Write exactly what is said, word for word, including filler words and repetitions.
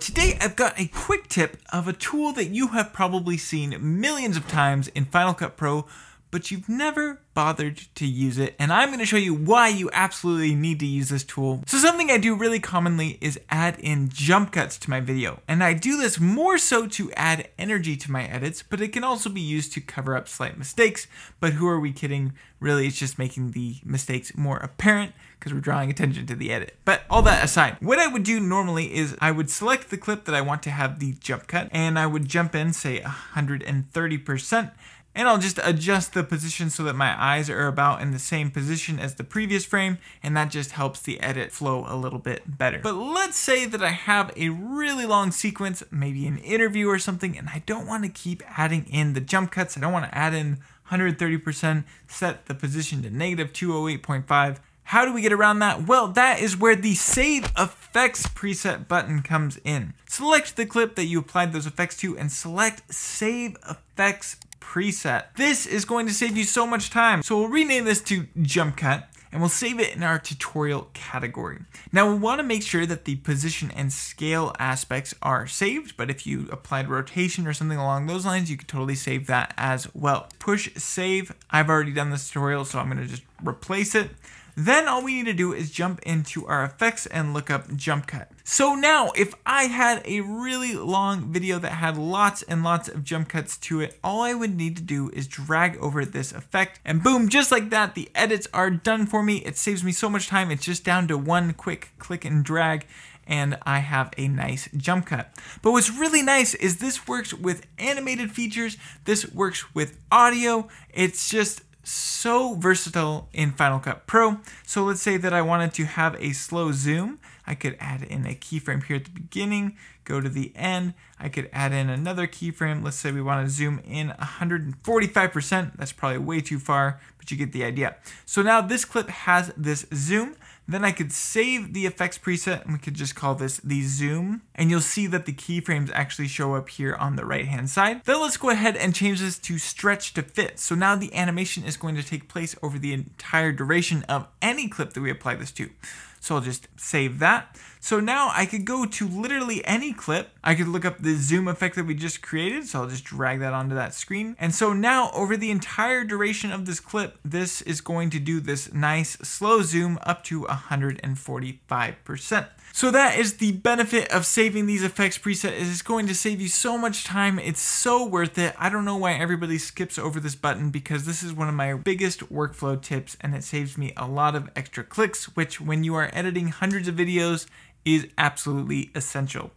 Today I've got a quick tip of a tool that you have probably seen millions of times in Final Cut Pro, but you've never bothered to use it, and I'm going to show you why you absolutely need to use this tool. So something I do really commonly is add in jump cuts to my video, and I do this more so to add energy to my edits, but it can also be used to cover up slight mistakes. But who are we kidding? Really, it's just making the mistakes more apparent because we're drawing attention to the edit. But all that aside, what I would do normally is I would select the clip that I want to have the jump cut, and I would jump in, say one hundred thirty percent, and I'll just adjust the position so that my eyes are about in the same position as the previous frame, and that just helps the edit flow a little bit better. But let's say that I have a really long sequence, maybe an interview or something, and I don't want to keep adding in the jump cuts. I don't want to add in one hundred thirty percent, set the position to negative two oh eight point five. How do we get around that? Well, that is where the Save Effects preset button comes in. Select the clip that you applied those effects to and select Save Effects preset. This is going to save you so much time. So we'll rename this to jump cut, and we'll save it in our tutorial category. Now we want to make sure that the position and scale aspects are saved, but if you applied rotation or something along those lines, you could totally save that as well. Push save. I've already done this tutorial, so I'm going to just replace it. Then all we need to do is jump into our effects and look up jump cut. So now if I had a really long video that had lots and lots of jump cuts to it, all I would need to do is drag over this effect, and boom, just like that, the edits are done for me. It saves me so much time. It's just down to one quick click and drag, and I have a nice jump cut. But what's really nice is this works with animated features. This works with audio. It's just so versatile in Final Cut Pro. So let's say that I wanted to have a slow zoom. I could add in a keyframe here at the beginning, go to the end. I could add in another keyframe. Let's say we want to zoom in one hundred forty-five percent. That's probably way too far, but you get the idea. So now this clip has this zoom. Then I could save the effects preset, and we could just call this the zoom. And you'll see that the keyframes actually show up here on the right hand side. Then let's go ahead and change this to stretch to fit. So now the animation is going to take place over the entire duration of any clip that we apply this to. So I'll just save that. So now I could go to literally any clip. I could look up the zoom effect that we just created. So I'll just drag that onto that screen. And so now over the entire duration of this clip, this is going to do this nice slow zoom up to one hundred forty-five percent. So that is the benefit of saving these effects preset. It is going to save you so much time. It's so worth it. I don't know why everybody skips over this button, because this is one of my biggest workflow tips, and it saves me a lot of extra clicks, which when you are editing hundreds of videos is absolutely essential.